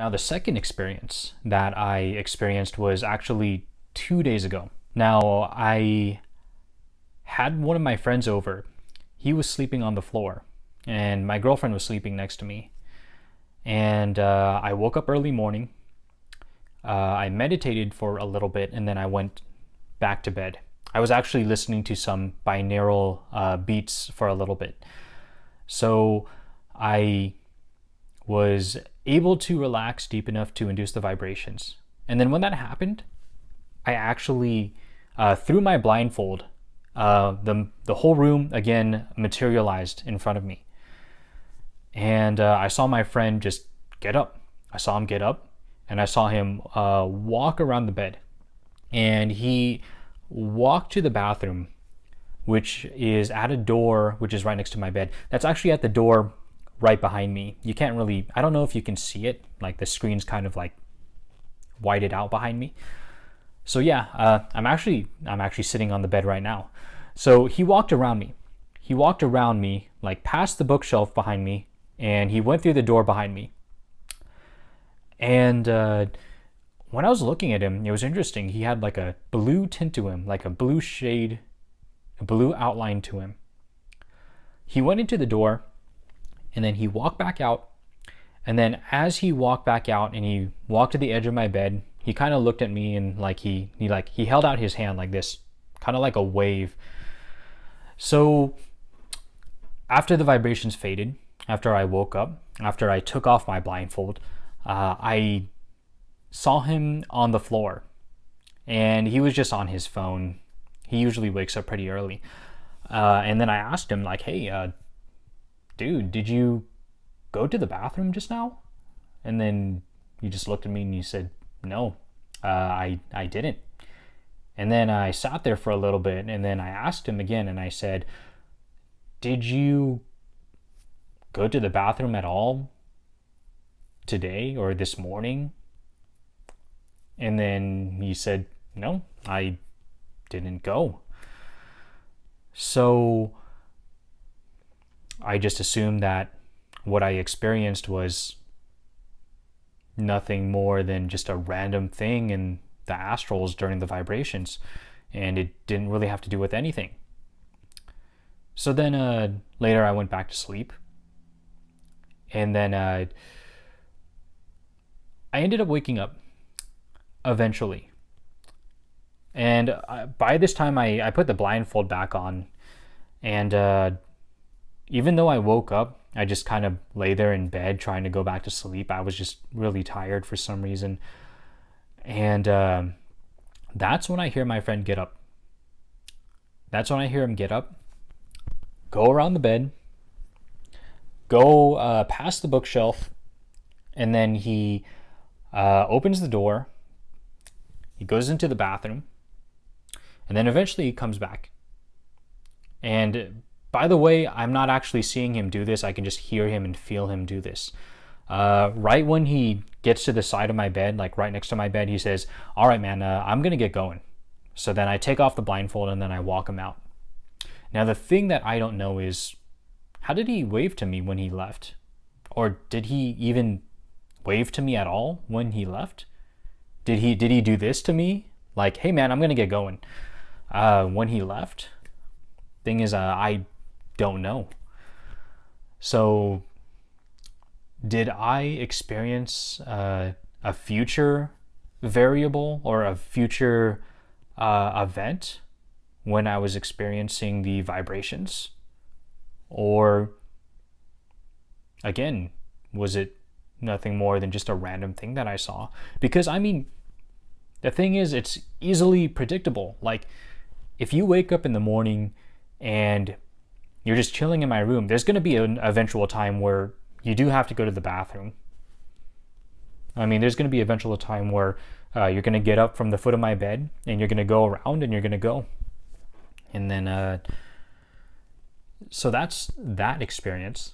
Now, the second experience that I experienced was actually 2 days ago. Now, I had one of my friends over. He was sleeping on the floor and my girlfriend was sleeping next to me. And I woke up early morning. I meditated for a little bit and then I went back to bed. I was actually listening to some binaural beats for a little bit. So I was able to relax deep enough to induce the vibrations. And then when that happened, I actually, through my blindfold, the whole room again materialized in front of me. And I saw my friend just get up. I saw him get up and I saw him walk around the bed. And he walked to the bathroom, which is at a door, which is right next to my bed. That's actually at the door right behind me. You can't really, I don't know if you can see it. Like the screen's kind of like whited out behind me. So yeah, I'm actually sitting on the bed right now. So he walked around me. He walked around me, like past the bookshelf behind me, and he went through the door behind me. And when I was looking at him, it was interesting. He had like a blue tint to him, like a blue shade, a blue outline to him. He went into the door and then he walked back out. And then as he walked back out and he walked to the edge of my bed, he kind of looked at me and like he held out his hand like this, kind of like a wave. So after the vibrations faded, after I woke up, after I took off my blindfold, I saw him on the floor and he was just on his phone. He usually wakes up pretty early. And then I asked him like, hey, dude, did you go to the bathroom just now? And then he just looked at me and he said, no, I didn't. And then I sat there for a little bit and then I asked him again and I said, did you go to the bathroom at all today or this morning? And then he said, no, I didn't go. So I just assumed that what I experienced was nothing more than just a random thing in the astrals during the vibrations, and it didn't really have to do with anything. So then later I went back to sleep, and then I ended up waking up eventually. And by this time I put the blindfold back on, and even though I woke up, I just kind of lay there in bed trying to go back to sleep. I was just really tired for some reason. And that's when I hear my friend get up. That's when I hear him get up, go around the bed, go past the bookshelf, and then he opens the door. He goes into the bathroom, and then eventually he comes back. And by the way, I'm not actually seeing him do this. I can just hear him and feel him do this. Right when he gets to the side of my bed, like right next to my bed, he says, all right, man, I'm going to get going. So then I take off the blindfold and then I walk him out. Now, the thing that I don't know is, how did he wave to me when he left? Or did he even wave to me at all when he left? Did he do this to me? Like, hey, man, I'm going to get going when he left? Thing is, I don't know. So did I experience a future variable or a future event when I was experiencing the vibrations? Or again, was it nothing more than just a random thing that I saw? Because I mean, the thing is, it's easily predictable. Like if you wake up in the morning and you're just chilling in my room, there's going to be an eventual time where you do have to go to the bathroom. I mean, there's going to be eventual time where you're going to get up from the foot of my bed and you're going to go around and you're going to go. And then, so that's that experience.